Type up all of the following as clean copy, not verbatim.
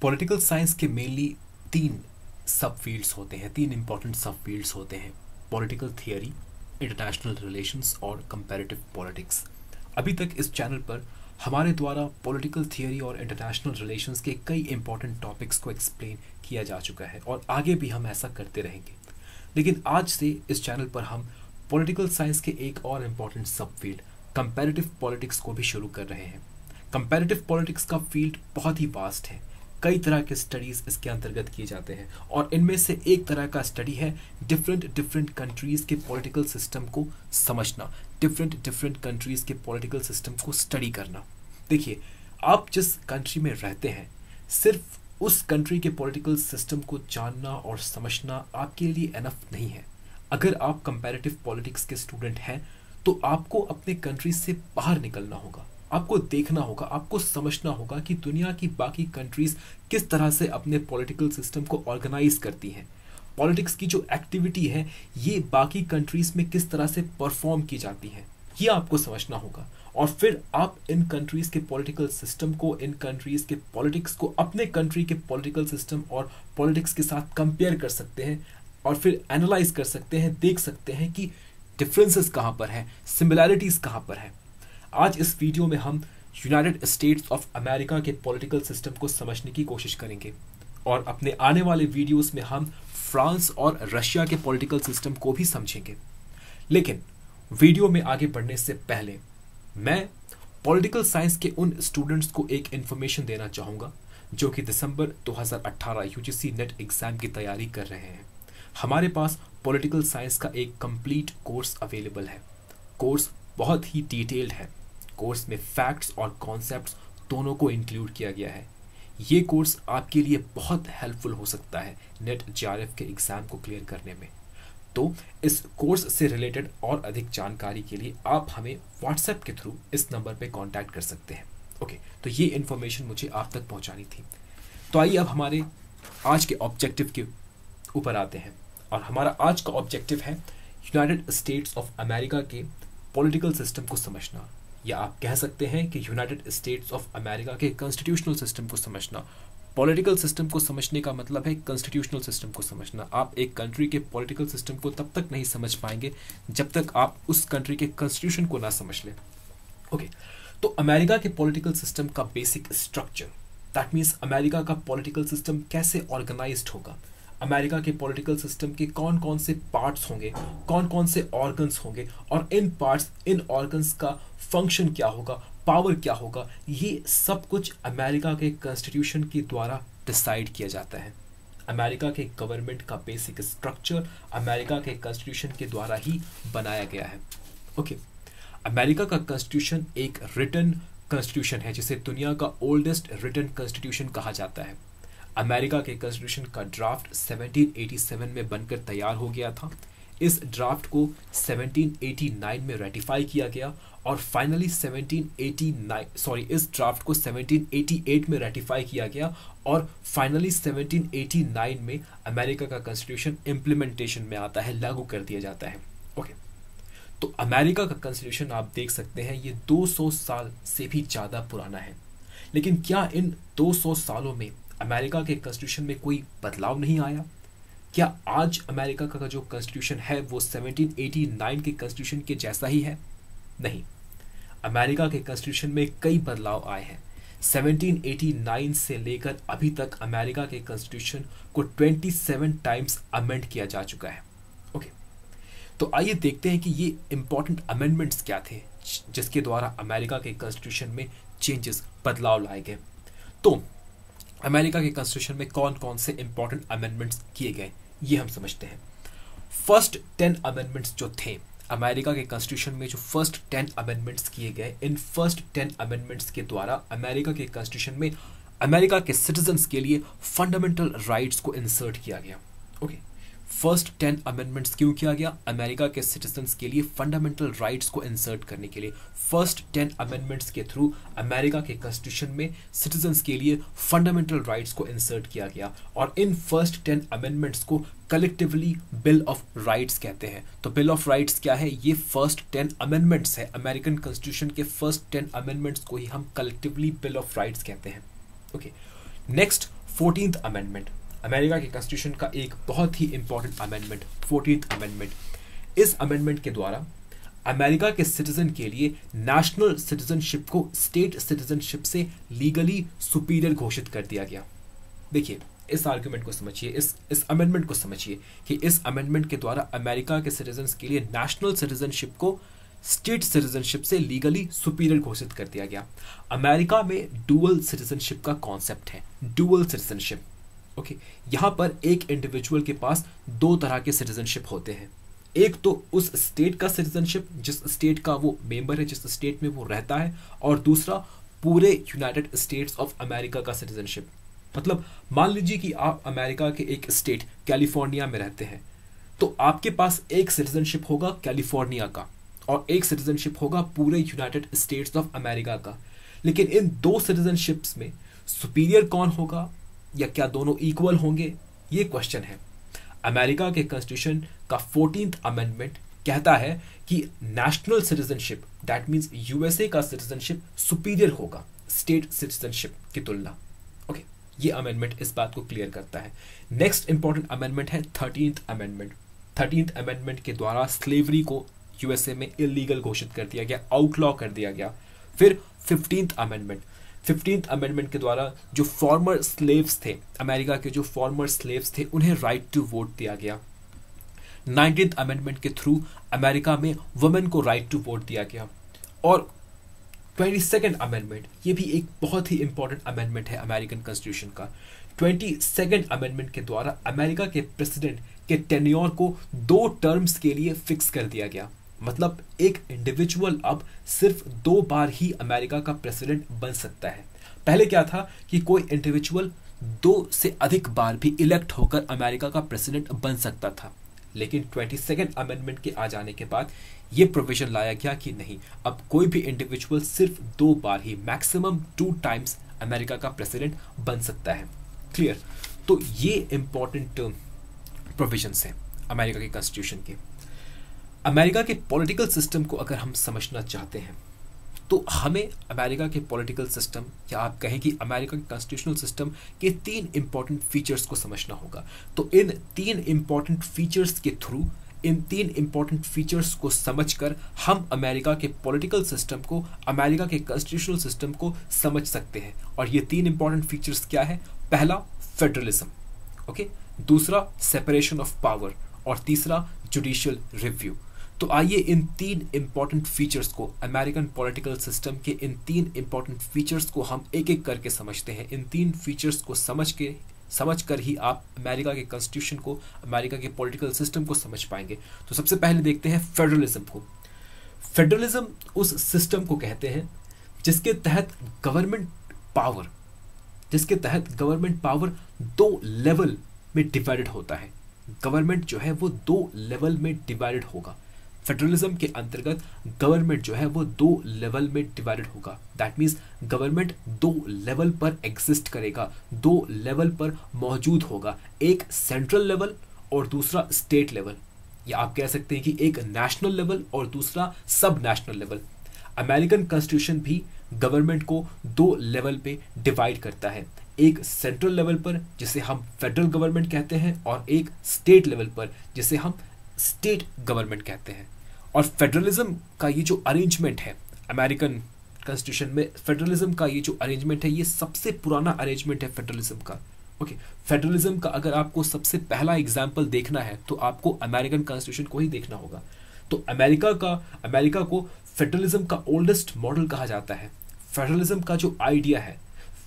Political science के mainly तीन सब फील्ड्स होते हैं, तीन इंपॉर्टेंट सब फील्ड्स होते हैं, पॉलिटिकल थियरी, इंटरनेशनल रिलेशंस और कंपैरेटिव पॉलिटिक्स। अभी तक इस चैनल पर हमारे द्वारा पॉलिटिकल थियरी और इंटरनेशनल रिलेशंस के कई इंपॉर्टेंट टॉपिक्स को एक्सप्लेन किया जा चुका है और आगे भी हम ऐसा करते रहेंगे। लेकिन आज से इस चैनल पर हम पॉलिटिकल साइंस के एक और इम्पॉर्टेंट सब फील्ड कंपैरेटिव पॉलिटिक्स को भी शुरू कर रहे हैं। कंपैरेटिव पॉलिटिक्स का फील्ड बहुत ही वास्ट है, कई तरह के स्टडीज़ इसके अंतर्गत किए जाते हैं और इनमें से एक तरह का स्टडी है डिफरेंट कंट्रीज़ के पॉलिटिकल सिस्टम को समझना, डिफरेंट कंट्रीज़ के पॉलिटिकल सिस्टम को स्टडी करना। देखिए, आप जिस कंट्री में रहते हैं सिर्फ उस कंट्री के पॉलिटिकल सिस्टम को जानना और समझना आपके लिए एनफ नहीं है। अगर आप कंपैरेटिव पॉलिटिक्स के स्टूडेंट हैं तो आपको अपने कंट्री से बाहर निकलना होगा, आपको देखना होगा, आपको समझना होगा कि दुनिया की बाकी कंट्रीज़ किस तरह से अपने पॉलिटिकल सिस्टम को ऑर्गेनाइज करती हैं, पॉलिटिक्स की जो एक्टिविटी है ये बाकी कंट्रीज़ में किस तरह से परफॉर्म की जाती है, ये आपको समझना होगा। और फिर आप इन कंट्रीज़ के पॉलिटिकल सिस्टम को, इन कंट्रीज़ के पॉलिटिक्स को अपने कंट्री के पॉलिटिकल सिस्टम और पॉलिटिक्स के साथ कंपेयर कर सकते हैं और फिर एनालाइज कर सकते हैं, देख सकते हैं कि डिफरेंसेस कहाँ पर हैं, सिमिलैरिटीज़ कहाँ पर हैं। आज इस वीडियो में हम यूनाइटेड स्टेट्स ऑफ अमेरिका के पॉलिटिकल सिस्टम को समझने की कोशिश करेंगे और अपने आने वाले वीडियोस में हम फ्रांस और रशिया के पॉलिटिकल सिस्टम को भी समझेंगे। लेकिन वीडियो में आगे बढ़ने से पहले मैं पॉलिटिकल साइंस के उन स्टूडेंट्स को एक इन्फॉर्मेशन देना चाहूँगा जो कि दिसंबर 2018 यूजीसी नेट एग्ज़ाम की तैयारी कर रहे हैं। हमारे पास पॉलिटिकल साइंस का एक कंप्लीट कोर्स अवेलेबल है। कोर्स बहुत ही डिटेल्ड है, कोर्स में फैक्ट्स और कॉन्सेप्ट्स दोनों को इंक्लूड किया गया है। ये कोर्स आपके लिए बहुत हेल्पफुल हो सकता है नेट JRF के एग्ज़ाम को क्लियर करने में। तो इस कोर्स से रिलेटेड और अधिक जानकारी के लिए आप हमें WhatsApp के थ्रू इस नंबर पे कांटेक्ट कर सकते हैं। ओके, तो ये इन्फॉर्मेशन मुझे आप तक पहुंचानी थी। तो आइए अब हमारे आज के ऑब्जेक्टिव के ऊपर आते हैं और हमारा आज का ऑब्जेक्टिव है यूनाइटेड स्टेट्स ऑफ अमेरिका के पॉलिटिकल सिस्टम को समझना, या आप कह सकते हैं कि यूनाइटेड स्टेट्स ऑफ अमेरिका के कॉन्स्टिट्यूशनल सिस्टम को समझना। पॉलिटिकल सिस्टम को समझने का मतलब है कॉन्स्टिट्यूशनल सिस्टम को समझना। आप एक कंट्री के पॉलिटिकल सिस्टम को तब तक नहीं समझ पाएंगे जब तक आप उस कंट्री के कॉन्स्टिट्यूशन को ना समझ लें। ओके, तो अमेरिका के पॉलिटिकल सिस्टम का basic structure, that means America का पॉलिटिकल सिस्टम कैसे ऑर्गेनाइज होगा, अमेरिका के पॉलिटिकल सिस्टम के कौन कौन से पार्ट्स होंगे, कौन कौन से ऑर्गन्स होंगे और इन पार्ट्स, इन ऑर्गन्स का फंक्शन क्या होगा, पावर क्या होगा, ये सब कुछ अमेरिका के कॉन्स्टिट्यूशन के द्वारा डिसाइड किया जाता है। अमेरिका के गवर्नमेंट का बेसिक स्ट्रक्चर अमेरिका के कॉन्स्टिट्यूशन के द्वारा ही बनाया गया है। ओके, अमेरिका का कॉन्स्टिट्यूशन एक रिटन कॉन्स्टिट्यूशन है जिसे दुनिया का ओल्डेस्ट रिटन कॉन्स्टिट्यूशन कहा जाता है। अमेरिका के कॉन्स्टिट्यूशन का ड्राफ्ट 1787 में बनकर तैयार हो गया था। इस ड्राफ्ट को 1789 में रेटिफाई किया गया और फाइनली इस ड्राफ्ट को 1788 में रेटिफाई किया गया और फाइनली 1789 में अमेरिका का कॉन्स्टिट्यूशन इम्प्लीमेंटेशन में आता है, लागू कर दिया जाता है। ओके, तो अमेरिका का कॉन्स्टिट्यूशन आप देख सकते हैं ये 200 साल से भी ज़्यादा पुराना है। लेकिन क्या इन 200 सालों में अमेरिका के कॉन्स्टिट्यूशन में कोई बदलाव नहीं आया? क्या आज अमेरिका का जो कॉन्स्टिट्यूशन है वो 1789 के कॉन्स्टिट्यूशन के जैसा ही है? नहीं, अमेरिका के कॉन्स्टिट्यूशन में कई बदलाव आए हैं। 1789 से लेकर अभी तक अमेरिका के कॉन्स्टिट्यूशन को 27 टाइम्स अमेंड किया जा चुका है। ओके, तो आइए देखते हैं कि ये इम्पॉर्टेंट अमेंडमेंट्स क्या थे जिसके द्वारा अमेरिका के कॉन्स्टिट्यूशन में चेंजेस, बदलाव लाए गए। तो अमेरिका के कॉन्स्टिट्यूशन में कौन कौन से इंपॉर्टेंट अमेंडमेंट्स किए गए ये हम समझते हैं। फर्स्ट 10 अमेंडमेंट्स जो थे अमेरिका के कॉन्स्टिट्यूशन में, जो फर्स्ट 10 अमेंडमेंट्स किए गए, इन फर्स्ट 10 अमेंडमेंट्स के द्वारा अमेरिका के कॉन्स्टिट्यूशन में अमेरिका के सिटीजन्स के लिए फंडामेंटल राइट्स को इंसर्ट किया गया। ओके, फर्स्ट 10 अमेंडमेंट्स क्यों किया गया? अमेरिका के सिटीजन्स के लिए फंडामेंटल राइट्स को इंसर्ट करने के लिए। फर्स्ट 10 अमेंडमेंट्स के थ्रू अमेरिका के कॉन्स्टिट्यूशन में सिटीजन्स के लिए फंडामेंटल राइट्स को इंसर्ट किया गया और इन फर्स्ट 10 अमेंडमेंट्स को कलेक्टिवली बिल ऑफ राइट्स कहते हैं। तो बिल ऑफ राइट्स क्या है? ये फर्स्ट 10 अमेंडमेंट्स है। अमेरिकन कॉन्स्टिट्यूशन के फर्स्ट 10 अमेंडमेंट्स को ही हम कलेक्टिवली बिल ऑफ राइट्स कहते हैं। Okay, next 14th amendment, America के कॉन्स्टिट्यूशन का एक बहुत ही इंपॉर्टेंट अमेंडमेंट 14th अमेंडमेंट। इस अमेंडमेंट के द्वारा अमेरिका के सिटीजन के लिए नेशनल सिटीजनशिप को स्टेट सिटीजनशिप से लीगली सुपीरियर घोषित कर दिया गया। देखिए इस आर्ग्यूमेंट को समझिए, इस अमेंडमेंट को समझिए कि इस अमेंडमेंट के द्वारा अमेरिका के सिटीजन्स के लिए नेशनल सिटीजनशिप को स्टेट सिटीजनशिप से लीगली सुपीरियर घोषित कर दिया गया। अमेरिका में डुअल सिटीजनशिप का कॉन्सेप्ट है, डुअल सिटीजनशिप। ओके, यहाँ पर एक इंडिविजुअल के पास दो तरह के सिटीजनशिप होते हैं, एक तो उस स्टेट का सिटीजनशिप जिस स्टेट का वो मेंबर है, जिस स्टेट में वो रहता है, और दूसरा पूरे यूनाइटेड स्टेट्स ऑफ अमेरिका का सिटीजनशिप। मतलब मान लीजिए कि आप अमेरिका के एक स्टेट कैलिफोर्निया में रहते हैं, तो आपके पास एक सिटीजनशिप होगा कैलिफोर्निया का और एक सिटीजनशिप होगा पूरे यूनाइटेड स्टेट्स ऑफ अमेरिका का। लेकिन इन दो सिटीजनशिप्स में सुपीरियर कौन होगा या क्या दोनों इक्वल होंगे, ये क्वेश्चन है। अमेरिका के कॉन्स्टिट्यूशन का 14th अमेंडमेंट कहता है कि national citizenship that means USA का सिटीजनशिप सुपीरियर होगा स्टेट सिटीजनशिप की तुलना। ओके, ये अमेंडमेंट इस बात को क्लियर करता है। नेक्स्ट इंपॉर्टेंट अमेंडमेंट है 13th अमेंडमेंट। 13th अमेंडमेंट के द्वारा स्लेवरी को यूएसए में इलीगल घोषित कर दिया गया, आउटलॉ कर दिया गया। फिर 15th अमेंडमेंट, 15th अमेंडमेंट के द्वारा जो फॉर्मर स्लेव्स थे, अमेरिका के जो फॉर्मर स्लेव्स थे, उन्हें राइट टू वोट दिया गया। 19th अमेंडमेंट के थ्रू अमेरिका में वुमेन को राइट टू वोट दिया गया। और 22nd अमेंडमेंट, ये भी एक बहुत ही इंपॉर्टेंट अमेंडमेंट है अमेरिकन कॉन्स्टिट्यूशन का। 22nd अमेंडमेंट के द्वारा अमेरिका के प्रेसिडेंट के टेन्योर को 2 टर्म्स के लिए फिक्स कर दिया गया। मतलब एक इंडिविजुअल अब सिर्फ 2 बार ही अमेरिका का प्रेसिडेंट बन सकता है। पहले क्या था कि कोई इंडिविजुअल 2 से अधिक बार भी इलेक्ट होकर अमेरिका का प्रेसिडेंट बन सकता था, लेकिन 22nd अमेंडमेंट के आ जाने के बाद ये प्रोविजन लाया गया कि नहीं, अब कोई भी इंडिविजुअल सिर्फ 2 बार ही, मैक्सिमम 2 टाइम्स अमेरिका का प्रेसिडेंट बन सकता है। क्लियर? तो ये इंपॉर्टेंट प्रोविजन्स हैं अमेरिका के कॉन्स्टिट्यूशन के। अमेरिका के पॉलिटिकल सिस्टम को अगर हम समझना चाहते हैं तो हमें अमेरिका के पॉलिटिकल सिस्टम या आप कहें कि अमेरिका के कॉन्स्टिट्यूशनल सिस्टम के 3 इम्पॉर्टेंट फीचर्स को समझना होगा। तो इन 3 इम्पॉर्टेंट फीचर्स के थ्रू, इन 3 इम्पॉर्टेंट फीचर्स को समझकर हम अमेरिका के पॉलिटिकल सिस्टम को, अमेरिका के कॉन्स्टिट्यूशनल सिस्टम को समझ सकते हैं। और ये 3 इम्पॉर्टेंट फीचर्स क्या है? पहला फेडरलिज्म, ओके, दूसरा सेपरेशन ऑफ पावर, और तीसरा जुडिशियल रिव्यू। तो आइए इन 3 इम्पॉर्टेंट फीचर्स को, अमेरिकन पॉलिटिकल सिस्टम के इन 3 इम्पॉर्टेंट फीचर्स को हम एक एक करके समझते हैं। इन 3 फीचर्स को समझ कर ही आप अमेरिका के कॉन्स्टिट्यूशन को, अमेरिका के पॉलिटिकल सिस्टम को समझ पाएंगे। तो सबसे पहले देखते हैं फेडरलिज्म को। फेडरलिज्म उस सिस्टम को कहते हैं जिसके तहत गवर्नमेंट पावर 2 लेवल में डिवाइडेड होता है। गवर्नमेंट जो है वो 2 लेवल में डिवाइडेड होगा। फेडरलिज्म के अंतर्गत गवर्नमेंट जो है वो 2 लेवल में डिवाइडेड होगा। दैट मीन्स गवर्नमेंट 2 लेवल पर एग्जिस्ट करेगा, 2 लेवल पर मौजूद होगा, एक सेंट्रल लेवल और दूसरा स्टेट लेवल, या आप कह सकते हैं कि एक नेशनल लेवल और दूसरा सब नेशनल लेवल। अमेरिकन कॉन्स्टिट्यूशन भी गवर्नमेंट को 2 लेवल पे डिवाइड करता है, एक सेंट्रल लेवल पर जिसे हम फेडरल गवर्नमेंट कहते हैं और एक स्टेट लेवल पर जिसे हम स्टेट गवर्नमेंट कहते हैं। और फेडरलिज्म का ये जो अरेंजमेंट है अमेरिकन कॉन्स्टिट्यूशन में, फेडरलिज्म का ये जो अरेंजमेंट है ये सबसे पुराना अरेंजमेंट है फेडरलिज्म का। ओके, फेडरलिज्म का अगर आपको सबसे पहला एग्जाम्पल देखना है तो आपको अमेरिकन कॉन्स्टिट्यूशन को ही देखना होगा। तो अमेरिका को फेडरलिज्म का ओल्डेस्ट मॉडल कहा जाता है। फेडरलिज्म का जो आइडिया है,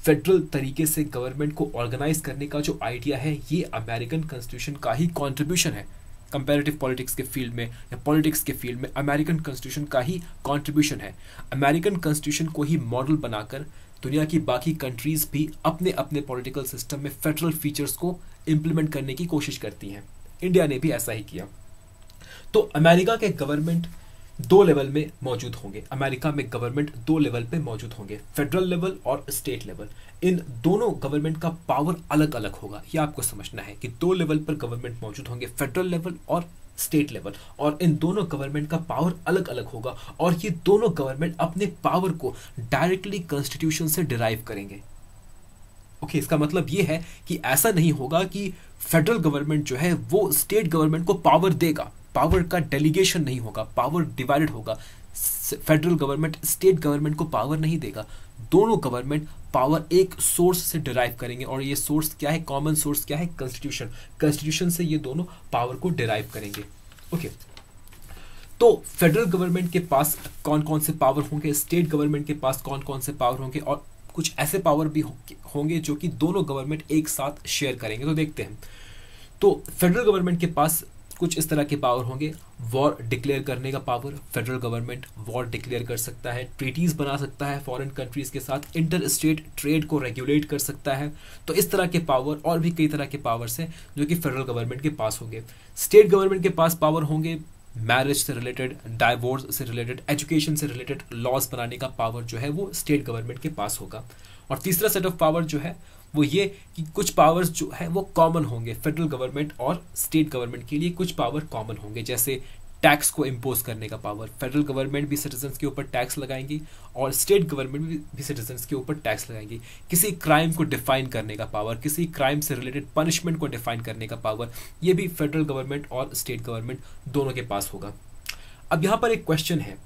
फेडरल तरीके से गवर्नमेंट को ऑर्गेनाइज करने का जो आइडिया है, ये अमेरिकन कॉन्स्टिट्यूशन का ही कॉन्ट्रीब्यूशन है। कंपैरेटिव पॉलिटिक्स के फील्ड में या पॉलिटिक्स के फील्ड में अमेरिकन कॉन्स्टिट्यूशन का ही कॉन्ट्रीब्यूशन है। अमेरिकन कॉन्स्टिट्यूशन को ही मॉडल बनाकर दुनिया की बाकी कंट्रीज भी अपने अपने पॉलिटिकल सिस्टम में फेडरल फीचर्स को इम्प्लीमेंट करने की कोशिश करती हैं। इंडिया ने भी ऐसा ही किया। तो अमेरिका के गवर्नमेंट 2 लेवल में मौजूद होंगे। अमेरिका में गवर्नमेंट 2 लेवल पे मौजूद होंगे, फेडरल लेवल और स्टेट लेवल। इन दोनों गवर्नमेंट का पावर अलग अलग होगा, ये आपको समझना है कि 2 लेवल पर गवर्नमेंट मौजूद होंगे, फेडरल लेवल और स्टेट लेवल, और इन दोनों गवर्नमेंट का पावर अलग अलग होगा। और ये दोनों गवर्नमेंट अपने पावर को डायरेक्टली कॉन्स्टिट्यूशन से डिराइव करेंगे। ओके, इसका मतलब ये है कि ऐसा नहीं होगा कि फेडरल गवर्नमेंट जो है वो स्टेट गवर्नमेंट को पावर देगा, पावर का डेलीगेशन नहीं होगा, पावर डिवाइडेड होगा। फेडरल गवर्नमेंट स्टेट गवर्नमेंट को पावर नहीं देगा, दोनों गवर्नमेंट पावर एक सोर्स से डिराइव करेंगे, और ये सोर्स क्या है, कॉमन सोर्स क्या है, कॉन्स्टिट्यूशन। कॉन्स्टिट्यूशन से ये दोनों पावर को डिराइव करेंगे। ओके, तो फेडरल गवर्नमेंट के पास कौन कौन से पावर होंगे, स्टेट गवर्नमेंट के पास कौन कौन से पावर होंगे, और कुछ ऐसे पावर भी होंगे जो कि दोनों गवर्नमेंट एक साथ शेयर करेंगे। तो देखते हैं, तो फेडरल गवर्नमेंट के पास कुछ इस तरह के पावर होंगे। वॉर डिक्लेयर करने का power, federal government war declare कर सकता है, ट्रीटीज़ बना सकता है फॉरेन कंट्रीज के साथ, इंटर स्टेट ट्रेड को रेगुलेट कर सकता है। तो इस तरह के पावर और भी कई तरह के पावर्स हैं जो कि फेडरल गवर्नमेंट के पास होंगे। स्टेट गवर्नमेंट के पास पावर होंगे मैरिज से रिलेटेड, डाइवोर्स से रिलेटेड, एजुकेशन से रिलेटेड लॉज बनाने का पावर जो है वो स्टेट गवर्नमेंट के पास होगा। और तीसरा सेट ऑफ पावर जो है वो ये कि कुछ पावर्स जो है वो कॉमन होंगे, फेडरल गवर्नमेंट और स्टेट गवर्नमेंट के लिए कुछ पावर कॉमन होंगे, जैसे टैक्स को इम्पोज करने का पावर। फेडरल गवर्नमेंट भी सिटीजन्स के ऊपर टैक्स लगाएंगी और स्टेट गवर्नमेंट भी सिटीजन्स के ऊपर टैक्स लगाएंगी। किसी क्राइम को डिफाइन करने का पावर, किसी क्राइम से रिलेटेड पनिशमेंट को डिफाइन करने का पावर, ये भी फेडरल गवर्नमेंट और स्टेट गवर्नमेंट दोनों के पास होगा। अब यहाँ पर एक क्वेश्चन है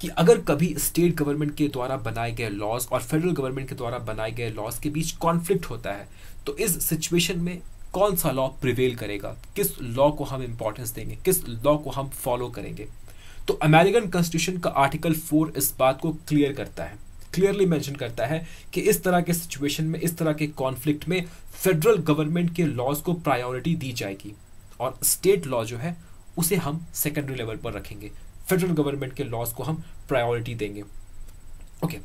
कि अगर कभी स्टेट गवर्नमेंट के द्वारा बनाए गए लॉज और फेडरल गवर्नमेंट के द्वारा बनाए गए लॉज के बीच कॉन्फ्लिक्ट होता है, तो इस सिचुएशन में कौन सा लॉ प्रिवेल करेगा, किस लॉ को हम इंपॉर्टेंस देंगे, किस लॉ को हम फॉलो करेंगे। तो अमेरिकन कॉन्स्टिट्यूशन का आर्टिकल 4 इस बात को क्लियर करता है, क्लियरली मेंशन करता है कि इस तरह के सिचुएशन में, इस तरह के कॉन्फ्लिक्ट में फेडरल गवर्नमेंट के लॉज को प्रायोरिटी दी जाएगी और स्टेट लॉ जो है उसे हम सेकेंडरी लेवल पर रखेंगे। फेडरल गवर्नमेंट के लॉज को हम प्रायोरिटी देंगे। ओके,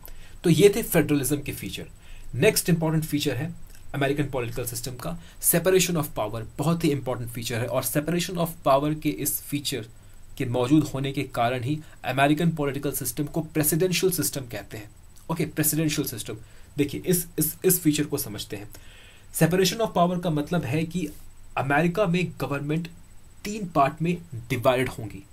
तो ये थे फेडरलिज्म के फीचर। नेक्स्ट इंपॉर्टेंट फीचर है अमेरिकन पॉलिटिकल सिस्टम का सेपरेशन ऑफ पावर, बहुत ही इंपॉर्टेंट फीचर है। और सेपरेशन ऑफ पावर के इस फीचर के मौजूद होने के कारण ही अमेरिकन पॉलिटिकल सिस्टम को प्रेसिडेंशियल सिस्टम कहते हैं। Okay, presidential system. देखिए इस फीचर को समझते हैं। सेपरेशन ऑफ पावर का मतलब है कि अमेरिका में गवर्नमेंट 3 पार्ट में डिवाइडेड होंगी।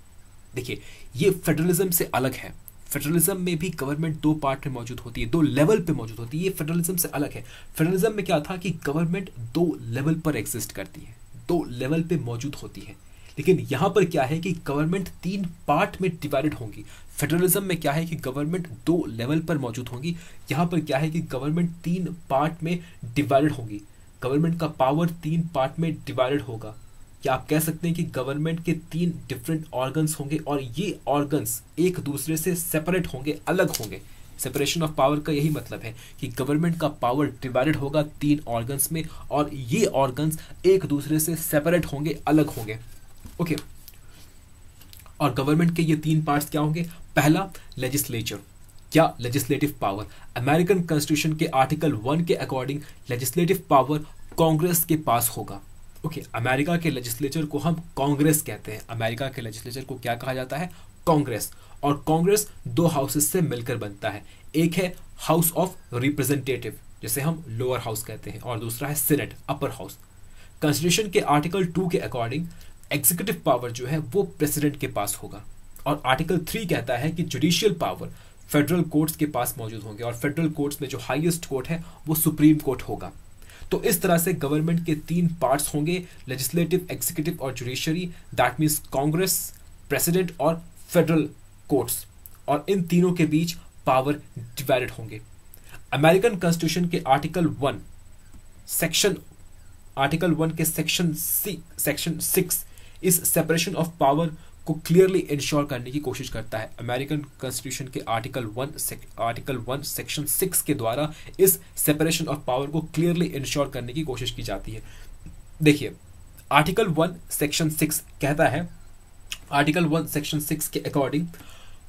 देखिए, ये फेडरलिज्म से अलग है। फेडरलिज्म में भी गवर्नमेंट 2 पार्ट में मौजूद होती है, 2 लेवल पे मौजूद होती है। ये फेडरलिज्म से अलग है। फेडरलिज्म में क्या था कि गवर्नमेंट 2 लेवल पर एग्जिस्ट करती है, 2 लेवल पे मौजूद होती है। लेकिन यहाँ पर क्या है कि गवर्नमेंट 3 पार्ट में डिवाइडेड होंगी। फेडरलिज्म में क्या है कि गवर्नमेंट 2 लेवल पर मौजूद होंगी, यहाँ पर क्या है कि गवर्नमेंट 3 पार्ट में डिवाइडेड होंगी। गवर्नमेंट का पावर 3 पार्ट में डिवाइडेड होगा, या आप कह सकते हैं कि गवर्नमेंट के 3 डिफरेंट ऑर्गन्स होंगे और ये ऑर्गन्स एक दूसरे से सेपरेट होंगे, अलग होंगे। सेपरेशन ऑफ पावर का यही मतलब है कि गवर्नमेंट का पावर डिवाइडेड होगा 3 ऑर्गन्स में और ये ऑर्गन्स एक दूसरे से सेपरेट होंगे, अलग होंगे। ओके, और गवर्नमेंट के ये 3 पार्ट्स क्या होंगे? पहला, लेजिस्लेचर या लेजिस्लेटिव पावर। अमेरिकन कॉन्स्टिट्यूशन के आर्टिकल 1 के अकॉर्डिंग लेजिस्लेटिव पावर कांग्रेस के पास होगा। ओके, अमेरिका के लेजिस्लेचर को हम कांग्रेस कहते हैं। अमेरिका के लेजिस्लेचर को क्या कहा जाता है? कांग्रेस। और कांग्रेस 2 हाउसेस से मिलकर बनता है। एक है हाउस ऑफ रिप्रेजेंटेटिव, जिसे हम लोअर हाउस कहते हैं, और दूसरा है सीनेट, अपर हाउस। कॉन्स्टिट्यूशन के आर्टिकल 2 के अकॉर्डिंग एग्जीक्यूटिव पावर जो है वो प्रेसिडेंट के पास होगा। और आर्टिकल 3 कहता है कि जुडिशियल पावर फेडरल कोर्ट्स के पास मौजूद होंगे और फेडरल कोर्ट्स में जो हाईएस्ट कोर्ट है वो सुप्रीम कोर्ट होगा। तो इस तरह से गवर्नमेंट के 3 पार्ट्स होंगे, लेजिस्लेटिव, एग्जीक्यूटिव और judiciary. That means Congress, president और फेडरल कोर्ट्स, और इन तीनों के बीच पावर डिवाइडेड होंगे। अमेरिकन कॉन्स्टिट्यूशन के आर्टिकल 1 के सेक्शन 6 इस सेपरेशन ऑफ पावर को क्लियरली इंश्योर करने की कोशिश करता है। अमेरिकन कॉन्स्टिट्यूशन के आर्टिकल 1 सेक्शन 6 के द्वारा इस सेपरेशन ऑफ पावर को क्लियरली इंश्योर करने की कोशिश की जाती है। देखिए, आर्टिकल 1 सेक्शन 6 कहता है, आर्टिकल 1 सेक्शन 6 के अकॉर्डिंग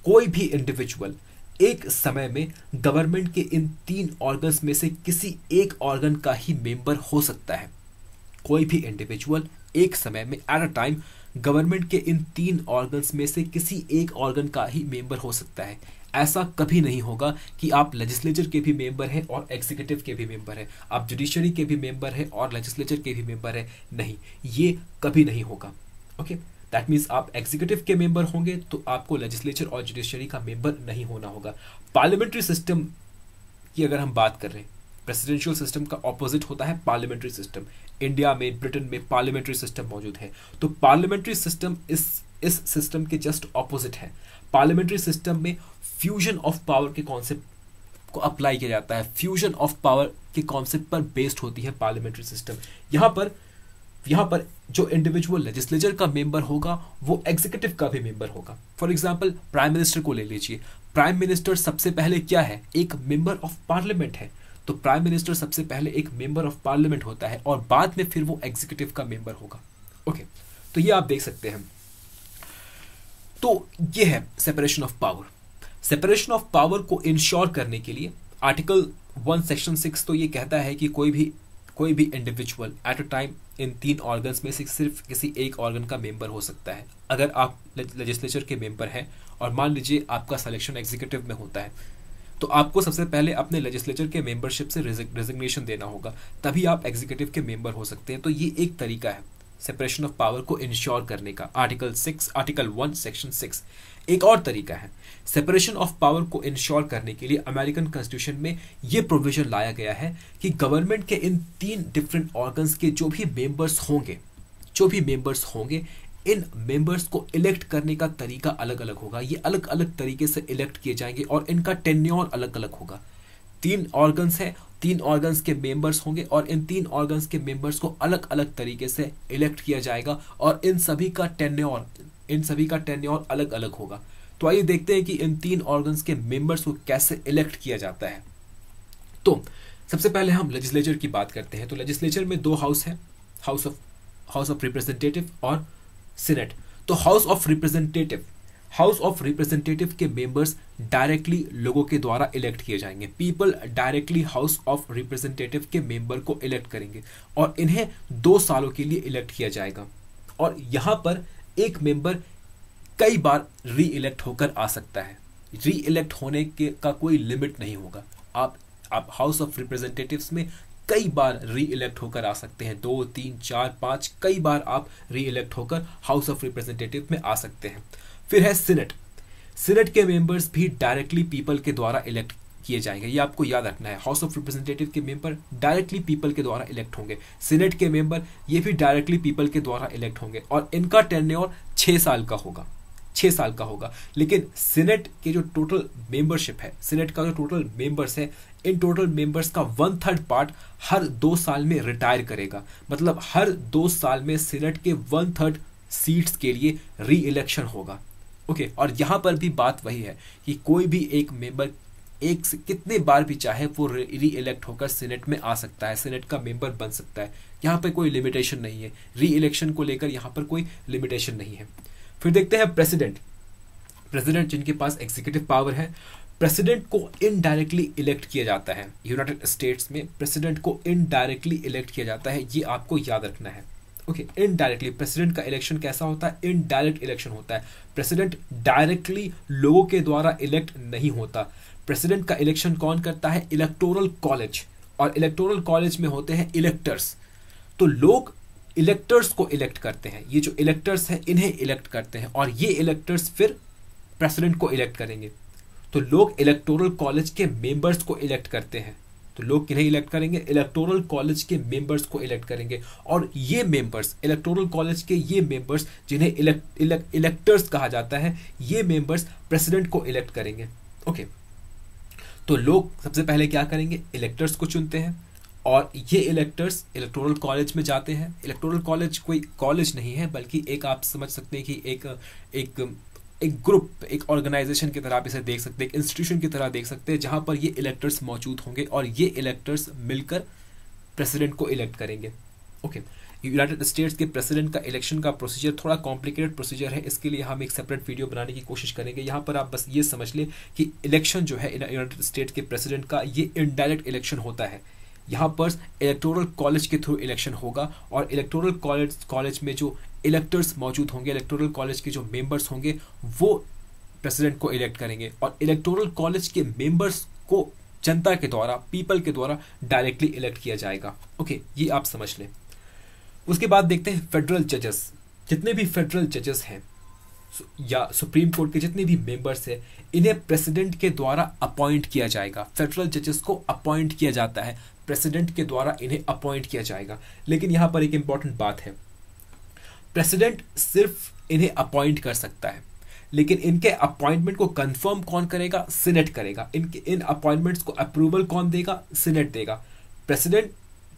कोई भी इंडिविजुअल एक समय में गवर्नमेंट के इन 3 ऑर्गन्स में से किसी एक ऑर्गन का ही मेंबर हो सकता है। कोई भी इंडिविजुअल एक समय में, एट अ टाइम, गवर्नमेंट के इन 3 ऑर्गन्स में से किसी एक ऑर्गन का ही मेंबर हो सकता है। ऐसा कभी नहीं होगा कि आप लेजिस्लेचर के भी मेंबर हैं और एग्जीक्यूटिव के भी मेंबर हैं, आप जुडिशरी के भी मेंबर हैं और लेजिस्लेचर के भी मेंबर हैं। नहीं, ये कभी नहीं होगा। ओके, दैट मीन्स आप एग्जीक्यूटिव के मेंबर होंगे तो आपको लेजिस्लेचर और जुडिशरी का मेंबर नहीं होना होगा। पार्लियामेंट्री सिस्टम की अगर हम बात कर रहे हैं प्रेसिडेंशियल सिस्टम का ऑपोजिट होता है पार्लियामेंट्री सिस्टम। इंडिया में, ब्रिटेन में पार्लियामेंट्री सिस्टम मौजूद है। तो पार्लियामेंट्री सिस्टम इस सिस्टम के जस्ट ऑपोजिट है। पार्लियामेंट्री सिस्टम में फ्यूजन ऑफ पावर के कॉन्सेप्ट को अप्लाई किया जाता है। फ्यूजन ऑफ पावर के कॉन्सेप्ट पर बेस्ड होती है पार्लियामेंट्री सिस्टम। यहाँ पर जो इंडिविजुअल लेजिस्लेचर का मेंबर होगा वो एग्जीक्यूटिव का भी मेंबर होगा। फॉर एग्जाम्पल प्राइम मिनिस्टर को ले लीजिए। प्राइम मिनिस्टर सबसे पहले क्या है? एक मेंबर ऑफ पार्लियामेंट है। तो प्राइम मिनिस्टर सबसे पहले एक मेंबर ऑफ पार्लियामेंट होता है और बाद में फिर वो एग्जीक्यूटिव का मेंबर होगा। ओके, तो ये आप देख सकते हैं। तो ये है separation of power. Separation of power को इंश्योर करने के लिए आर्टिकल 1 सेक्शन 6 तो ये कहता है कि कोई भी individual at a time in 3 organs में से सिर्फ किसी एक ऑर्गन का मेंबर हो सकता है। अगर आप लेजिस्लेचर के मेंबर हैं और मान लीजिए आपका सिलेक्शन एग्जीक्यूटिव में होता है, तो आपको सबसे पहले अपने लेजिस्लेचर के मेंबरशिप से रेजिग्नेशन देना होगा, तभी आप एग्जीक्यूटिव के मेंबर हो सकते हैं। तो ये एक तरीका है सेपरेशन ऑफ पावर को इंश्योर करने का, आर्टिकल 1 सेक्शन 6। एक और तरीका है सेपरेशन ऑफ पावर को इंश्योर करने के लिए अमेरिकन कॉन्स्टिट्यूशन में ये प्रोविजन लाया गया है कि गवर्नमेंट के इन 3 डिफरेंट ऑर्गन्स के जो भी मेंबर्स होंगे इन मेंबर्स को इलेक्ट करने का तरीका अलग अलग होगा। ये अलग अलग तरीके से इलेक्ट किए जाएंगे और इनका टेन्योर अलग अलग होगा। 3 ऑर्गन्स हैं, 3 ऑर्गन्स के मेंबर्स होंगे और इन 3 ऑर्गन्स के मेंबर्स को अलग अलग तरीके से इलेक्ट किया जाएगा और इन सभी का टेन्योर अलग अलग होगा। तो आइए देखते हैं कि इन 3 ऑर्गन्स के मेंबर्स को कैसे इलेक्ट किया जाता है। तो सबसे पहले हम लेजिस्लेचर की बात करते हैं। तो लेजिस्लेचर में 2 हाउस हैं, हाउस ऑफ रिप्रेजेंटेटिव और सीनेट। तो हाउस ऑफ रिप्रेजेंटेटिव के मेंबर्स डायरेक्टली लोगों के द्वारा इलेक्ट किए जाएंगे। People directly house of representative के मेंबर को इलेक्ट करेंगे और इन्हें 2 सालों के लिए इलेक्ट किया जाएगा। और यहाँ पर एक मेंबर कई बार री इलेक्ट होकर आ सकता है। री इलेक्ट होने का कोई लिमिट नहीं होगा। आप हाउस ऑफ रिप्रेजेंटेटिव्स में कई बार री इलेक्ट होकर आ सकते हैं। 2, 3, 4, 5 कई बार आप री इलेक्ट होकर हाउस ऑफ रिप्रेजेंटेटिव में आ सकते हैं। फिर है सीनेट। सीनेट के मेंबर्स भी डायरेक्टली पीपल के द्वारा इलेक्ट किए जाएंगे। ये आपको याद रखना है, हाउस ऑफ रिप्रेजेंटेटिव के मेंबर डायरेक्टली पीपल के द्वारा इलेक्ट होंगे। सीनेट के मेंबर ये भी डायरेक्टली पीपल के द्वारा इलेक्ट होंगे और इनका टेन्योर 6 साल का होगा। 6 साल का होगा। लेकिन सीनेट के जो टोटल मेंबरशिप है, सीनेट का जो टोटल मेंबर्स है, इन टोटल मेंबर्स का 1/3 पार्ट हर 2 साल में रिटायर करेगा। मतलब हर 2 साल में सीनेट के 1/3 सीट्स के लिए री इलेक्शन होगा। ओके, और यहाँ पर भी बात वही है कि कोई भी एक मेंबर एक से कितने बार भी चाहे वो री इलेक्ट होकर सीनेट में आ सकता है, सीनेट का मेंबर बन सकता है। यहाँ पर कोई लिमिटेशन नहीं है। री इलेक्शन को लेकर यहाँ पर कोई लिमिटेशन नहीं है। फिर देखते हैं प्रेसिडेंट जिनके पास एग्जीक्यूटिव पावर है। प्रेसिडेंट को इनडायरेक्टली इलेक्ट किया जाता है। यूनाइटेड स्टेट्स में प्रेसिडेंट को इनडायरेक्टली इलेक्ट किया जाता है, ये आपको याद रखना है। ओके, इनडायरेक्टली प्रेसिडेंट का इलेक्शन कैसा होता है? इनडायरेक्ट इलेक्शन होता है। प्रेसिडेंट डायरेक्टली लोगों के द्वारा इलेक्ट नहीं होता। प्रेसिडेंट का इलेक्शन कौन करता है? इलेक्टोरल कॉलेज, और इलेक्टोरल कॉलेज में होते हैं इलेक्टर्स। तो लोग इलेक्टर्स को इलेक्ट करते हैं। ये जो इलेक्टर्स हैं इन्हें इलेक्ट करते हैं और ये इलेक्टर्स फिर प्रेसिडेंट को इलेक्ट करेंगे। तो लोग इलेक्टोरल कॉलेज के मेंबर्स को इलेक्ट करते हैं। तो लोग किन्हें इलेक्ट करेंगे? इलेक्टोरल कॉलेज के मेंबर्स को इलेक्ट करेंगे। और ये मेंबर्स, इलेक्टोरल कॉलेज के ये मेंबर्स जिन्हें इलेक्टर्स कहा जाता है, ये मेंबर्स प्रेसिडेंट को इलेक्ट करेंगे। ओके, तो लोग सबसे पहले क्या करेंगे? इलेक्टर्स को चुनते हैं और ये इलेक्टर्स इलेक्टोरल कॉलेज में जाते हैं। इलेक्टोरल कॉलेज कोई कॉलेज नहीं है, बल्कि एक आप समझ सकते हैं कि एक ग्रुप, एक ऑर्गेनाइजेशन की तरह आप इसे देख सकते हैं, एक इंस्टीट्यूशन की तरह देख सकते हैं, जहाँ पर ये इलेक्टर्स मौजूद होंगे और ये इलेक्टर्स मिलकर प्रेसिडेंट को इलेक्ट करेंगे। ओके, यूनाइटेड स्टेट्स के प्रेसिडेंट का इलेक्शन का प्रोसीजर थोड़ा कॉम्प्लिकेटेड प्रोसीजर है, इसके लिए हम एक सेपरेट वीडियो बनाने की कोशिश करेंगे। यहाँ पर आप बस ये समझ लें कि इलेक्शन जो है यूनाइटेड स्टेट्स के प्रेसिडेंट का, ये इनडायरेक्ट इलेक्शन होता है। यहाँ पर इलेक्टोरल कॉलेज के थ्रू इलेक्शन होगा और इलेक्टोरल कॉलेज में जो इलेक्टर्स मौजूद होंगे, इलेक्टोरल कॉलेज के जो मेंबर्स होंगे, वो प्रेसिडेंट को इलेक्ट करेंगे और इलेक्टोरल कॉलेज के मेंबर्स को जनता के द्वारा, पीपल के द्वारा डायरेक्टली इलेक्ट किया जाएगा। ओके, ये आप समझ लें। उसके बाद देखते हैं फेडरल जजेस। जितने भी फेडरल जजेस हैं या सुप्रीम कोर्ट के जितने भी मेंबर्स हैं, इन्हें प्रेसिडेंट के द्वारा अपॉइंट किया जाएगा। फेडरल जजेस को अपॉइंट किया जाता है। प्रेसिडेंट के द्वारा इन्हें अपॉइंट किया जाएगा। लेकिन यहाँ पर एक इम्पॉर्टेंट बात है, प्रेसिडेंट सिर्फ इन्हें अपॉइंट कर सकता है, लेकिन इनके अपॉइंटमेंट को कंफर्म कौन करेगा? सीनेट करेगा। इनके इन अपॉइंटमेंट्स को अप्रूवल कौन देगा? सीनेट देगा। प्रेसिडेंट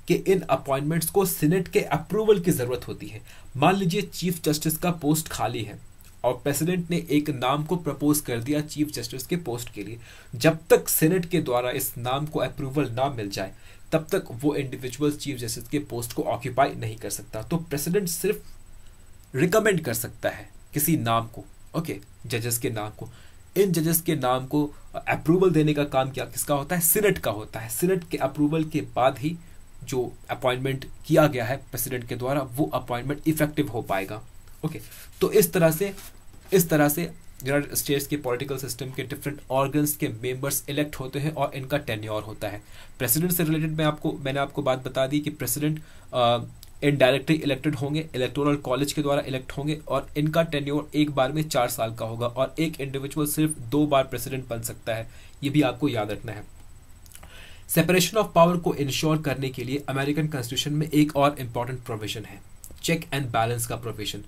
के इन अपॉइंटमेंट्स को सीनेट के अप्रूवल की ज़रूरत होती है। मान लीजिए चीफ जस्टिस का पोस्ट खाली है और प्रेसिडेंट ने एक नाम को प्रपोज कर दिया चीफ जस्टिस के पोस्ट के लिए, जब तक सीनेट के द्वारा इस नाम को अप्रूवल ना मिल जाए तब तक वो इंडिविजुअल चीफ जस्टिस के पोस्ट को ऑक्यूपाई नहीं कर सकता। तो प्रेसिडेंट सिर्फ रिकमेंड कर सकता है किसी नाम को, ओके, जजेस के नाम को। इन जजेस के नाम को अप्रूवल देने का काम क्या किसका होता है? सीनेट का होता है। सीनेट के अप्रूवल के बाद ही जो अपॉइंटमेंट किया गया है प्रेसिडेंट के द्वारा वो अपॉइंटमेंट इफेक्टिव हो पाएगा। ओके, तो इस तरह से यूनाइटेड स्टेट्स के पॉलिटिकल सिस्टम के डिफरेंट ऑर्गन्स के मेंबर्स इलेक्ट होते हैं और इनका टेन्योर होता है। प्रेसिडेंट से रिलेटेड मैंने आपको बात बता दी कि प्रेसिडेंट इनडायरेक्टली इलेक्टेड होंगे, इलेक्टोरल कॉलेज के द्वारा इलेक्ट होंगे और इनका टेन्योर एक बार में 4 साल का होगा और एक इंडिविजुअल सिर्फ 2 बार प्रेसिडेंट बन सकता है, ये भी आपको याद रखना है। सेपरेशन ऑफ पावर को इंश्योर करने के लिए अमेरिकन कॉन्स्टिट्यूशन में एक और इम्पॉर्टेंट प्रोविजन है, चेक एंड बैलेंस का प्रोविजन।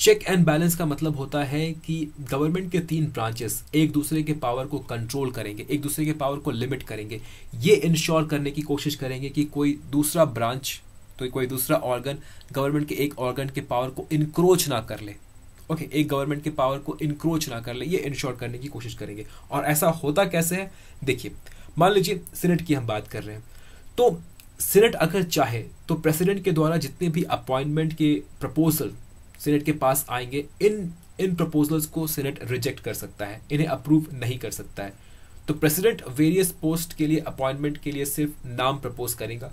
चेक एंड बैलेंस का मतलब होता है कि गवर्नमेंट के 3 ब्रांचेस एक दूसरे के पावर को कंट्रोल करेंगे, एक दूसरे के पावर को लिमिट करेंगे। ये इंश्योर करने की कोशिश करेंगे कि कोई दूसरा ऑर्गन गवर्नमेंट के एक ऑर्गन के पावर को इनक्रोच ना कर ले। ओके, एक गवर्नमेंट के पावर को इनक्रोच ना कर ले, ये इंश्योर करने की कोशिश करेंगे। और ऐसा होता कैसे है, देखिए, मान लीजिए सीनेट की हम बात कर रहे हैं, तो सीनेट अगर चाहे तो प्रेसिडेंट के द्वारा जितने भी अपॉइंटमेंट के प्रपोजल सीनेट के पास आएंगे, इन प्रपोजल्स को सीनेट रिजेक्ट कर सकता है, इन्हें अप्रूव नहीं कर सकता है। तो प्रेसिडेंट वेरियस पोस्ट के लिए अपॉइंटमेंट के लिए सिर्फ नाम प्रपोज करेगा,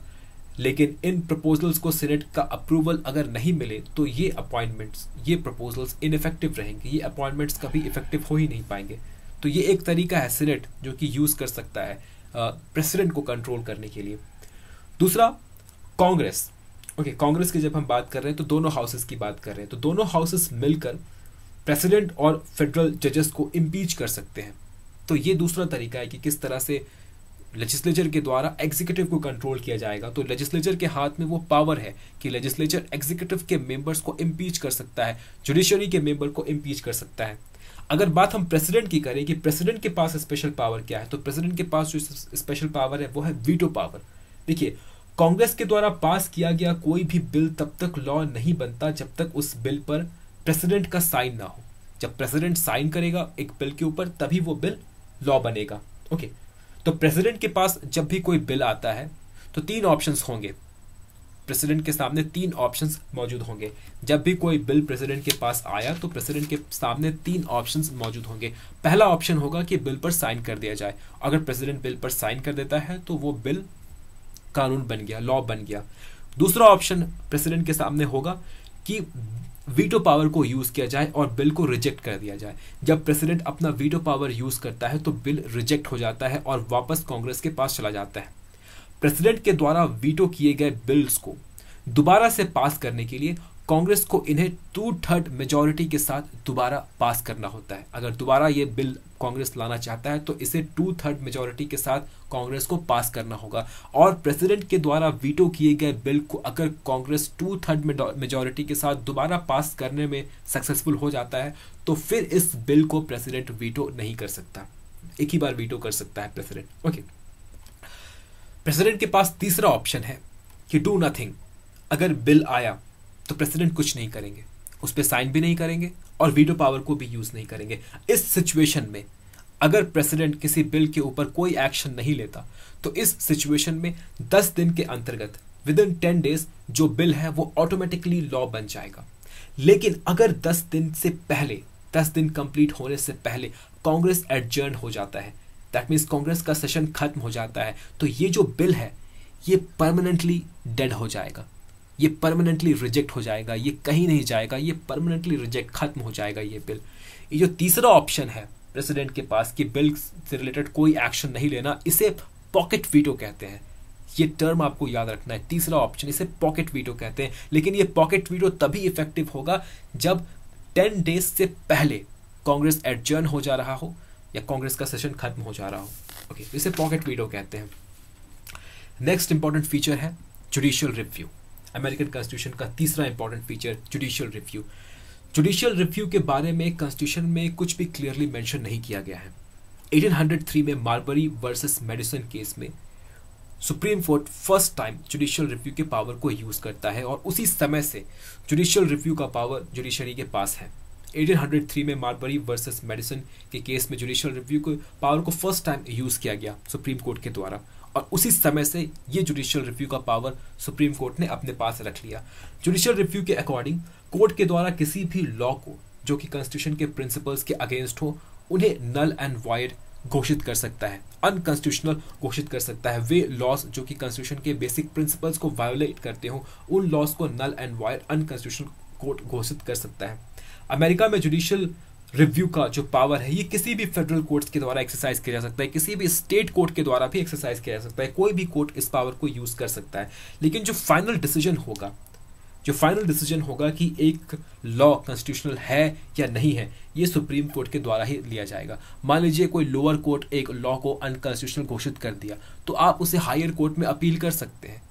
लेकिन इन प्रपोजल्स को सीनेट का अप्रूवल अगर नहीं मिले तो ये अपॉइंटमेंट्स, ये प्रपोजल्स इनफेक्टिव रहेंगे, ये अपॉइंटमेंट्स कभी इफेक्टिव हो ही नहीं पाएंगे। तो ये एक तरीका है सीनेट जो कि यूज़ कर सकता है प्रेसिडेंट को कंट्रोल करने के लिए। दूसरा, कांग्रेस। ओके, कांग्रेस की जब हम बात कर रहे हैं तो दोनों हाउसेस की बात कर रहे हैं, तो दोनों हाउसेस मिलकर प्रेसिडेंट और फेडरल जजेस को इम्पीच कर सकते हैं। तो ये दूसरा तरीका है कि किस तरह से लेजिस्लेचर के द्वारा एग्जीक्यूटिव को कंट्रोल किया जाएगा। तो लेजिस्लेचर के हाथ में वो पावर है कि लेजिस्लेचर एग्जीक्यूटिव के मेंबर्स को इम्पीच कर सकता है, जुडिशरी के मेंबर को इम्पीच कर सकता है। अगर बात हम प्रेसिडेंट की करें कि प्रेसिडेंट के पास स्पेशल पावर क्या है, तो प्रेसिडेंट के पास जो स्पेशल पावर है वो है वीटो पावर। देखिए, कांग्रेस के द्वारा पास किया गया कोई भी बिल तब तक लॉ नहीं बनता जब तक उस बिल पर प्रेसिडेंट का साइन ना हो। जब प्रेसिडेंट साइन करेगा एक बिल के ऊपर तभी वो बिल लॉ बनेगा। ओके, तो प्रेसिडेंट के पास जब भी कोई बिल आता है तो 3 ऑप्शंस होंगे, प्रेसिडेंट के सामने 3 ऑप्शंस मौजूद होंगे। जब भी कोई बिल प्रेसिडेंट के पास आया तो प्रेसिडेंट के सामने 3 ऑप्शंस मौजूद होंगे। पहला ऑप्शन होगा कि बिल पर साइन कर दिया जाए, अगर प्रेसिडेंट बिल पर साइन कर देता है तो वो बिल कानून बन गया, लॉ बन गया। दूसरा ऑप्शन प्रेसिडेंट के सामने होगा कि वीटो पावर को यूज़ किया जाए और बिल को रिजेक्ट कर दिया जाए। जब प्रेसिडेंट अपना वीटो पावर यूज़ करता है तो बिल रिजेक्ट हो जाता है और वापस कांग्रेस के पास चला जाता है। प्रेसिडेंट के द्वारा वीटो किए गए बिल्स को दोबारा से पास करने के लिए कांग्रेस को इन्हें 2/3 मेजोरिटी के साथ दोबारा पास करना होता है। अगर दोबारा ये बिल कांग्रेस लाना चाहता है तो इसे 2/3 मेजोरिटी के साथ कांग्रेस को पास करना होगा। और प्रेसिडेंट के द्वारा वीटो किए गए बिल को अगर कांग्रेस 2/3 मेजोरिटी के साथ दोबारा पास करने में सक्सेसफुल हो जाता है तो फिर इस बिल को प्रेसिडेंट वीटो नहीं कर सकता, एक ही बार वीटो कर सकता है प्रेसिडेंट। ओके, प्रेसिडेंट के पास तीसरा ऑप्शन है कि डू नथिंग। अगर बिल आया तो प्रेसिडेंट कुछ नहीं करेंगे, उस पर साइन भी नहीं करेंगे और वीटो पावर को भी यूज़ नहीं करेंगे। इस सिचुएशन में अगर प्रेसिडेंट किसी बिल के ऊपर कोई एक्शन नहीं लेता तो इस सिचुएशन में 10 दिन के अंतर्गत विदिन 10 डेज जो बिल है वो ऑटोमेटिकली लॉ बन जाएगा। लेकिन अगर 10 दिन से पहले, 10 दिन कंप्लीट होने से पहले कांग्रेस एडजर्न हो जाता है, दैट मीन्स कांग्रेस का सेशन खत्म हो जाता है, तो ये जो बिल है ये परमानेंटली डेड हो जाएगा, ये परमानेंटली रिजेक्ट हो जाएगा, ये कहीं नहीं जाएगा, ये परमानेंटली रिजेक्ट, खत्म हो जाएगा ये बिल। ये जो तीसरा ऑप्शन है प्रेसिडेंट के पास कि बिल से रिलेटेड कोई एक्शन नहीं लेना, इसे पॉकेट वीटो कहते हैं। ये टर्म आपको याद रखना है, तीसरा ऑप्शन, इसे पॉकेट वीटो कहते हैं। लेकिन ये पॉकेट वीटो तभी इफेक्टिव होगा जब 10 डेज से पहले कांग्रेस एडजर्न हो जा रहा हो या कांग्रेस का सेशन खत्म हो जा रहा हो। ओके, इसे पॉकेट वीटो कहते हैं। नेक्स्ट इंपॉर्टेंट फीचर है जुडिशियल रिव्यू। अमेरिकन कॉन्स्टिट्यूशन का तीसरा important feature judicial review. Judicial review के बारे में कॉन्स्टिट्यूशन में कुछ भी क्लियरली मेंशन नहीं किया गया है। 1803 में मार्बरी वर्सेस मेडिसन केस में supreme court first time judicial review के पावर को यूज़ करता है और उसी समय से जुडिशियल रिव्यू का पावर जुडिशरी के पास है। 1803 में मार्बरी वर्सेस मेडिसन के केस में जुडिशियल रिव्यू के पावर को फर्स्ट टाइम यूज़ किया गया सुप्रीम कोर्ट के द्वारा और उसी समय से ये जुडिशियल रिव्यू का पावर सुप्रीम कोर्ट ने अपने पास रख लिया। जुडिशियल रिव्यू के अकॉर्डिंग कोर्ट के द्वारा किसी भी लॉ को जो कि कॉन्स्टिट्यूशन के प्रिंसिपल्स के अगेंस्ट हो उन्हें नल एंड वॉइड घोषित कर सकता है, अनकॉन्स्टिट्यूशनल घोषित कर सकता है। वे लॉस जो कि कॉन्स्टिट्यूशन के बेसिक प्रिंसिपल्स को वायोलेट करते हों उन लॉस को null and void unconstitutional court घोषित कर सकता है। अमेरिका में जुडिशियल रिव्यू का जो पावर है ये किसी भी फेडरल कोर्ट्स के द्वारा एक्सरसाइज किया जा सकता है, किसी भी स्टेट कोर्ट के द्वारा भी एक्सरसाइज किया जा सकता है, कोई भी कोर्ट इस पावर को यूज़ कर सकता है। लेकिन जो फाइनल डिसीजन होगा, जो फाइनल डिसीजन होगा कि एक लॉ कॉन्स्टिट्यूशनल है या नहीं है, ये सुप्रीम कोर्ट के द्वारा ही लिया जाएगा। मान लीजिए कोई लोअर कोर्ट एक लॉ को अनकॉन्स्टिट्यूशनल घोषित कर दिया तो आप उसे हायर कोर्ट में अपील कर सकते हैं,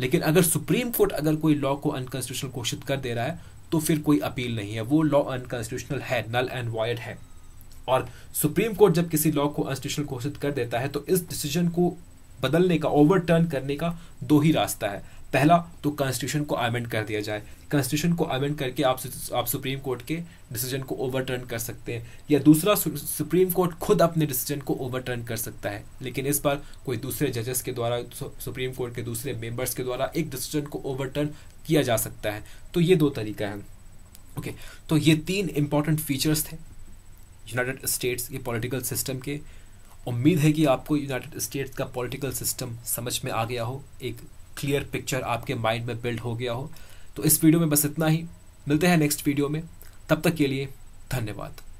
लेकिन अगर सुप्रीम कोर्ट अगर कोई लॉ को अनकॉन्स्टिट्यूशनल घोषित कर दे रहा है तो फिर कोई अपील नहीं है, वो लॉ अनकॉन्स्टिट्यूशनल है, नल एंड वॉइड है। और सुप्रीम कोर्ट जब किसी लॉ को अनकॉन्स्टिट्यूशनल घोषित कर देता है तो इस डिसीजन को बदलने का, ओवरटर्न करने का दो ही रास्ता है। पहला तो कॉन्स्टिट्यूशन को अमेंड कर दिया जाए, कॉन्स्टिट्यूशन को अमेंड करके आप सुप्रीम कोर्ट के डिसीजन को ओवरटर्न कर सकते हैं, या दूसरा सुप्रीम कोर्ट खुद अपने डिसीजन को ओवरटर्न कर सकता है। लेकिन इस बार कोई दूसरे जजेस के द्वारा, सुप्रीम कोर्ट के दूसरे मेंबर्स के द्वारा एक डिसीजन को ओवरटर्न किया जा सकता है। तो ये दो तरीका है। ओके, तो ये तीन इंपॉर्टेंट फीचर्स थे यूनाइटेड स्टेट्स के पॉलिटिकल सिस्टम के। उम्मीद है कि आपको यूनाइटेड स्टेट्स का पॉलिटिकल सिस्टम समझ में आ गया हो, एक क्लियर पिक्चर आपके माइंड में बिल्ड हो गया हो। तो इस वीडियो में बस इतना ही, मिलते हैं नेक्स्ट वीडियो में, तब तक के लिए धन्यवाद।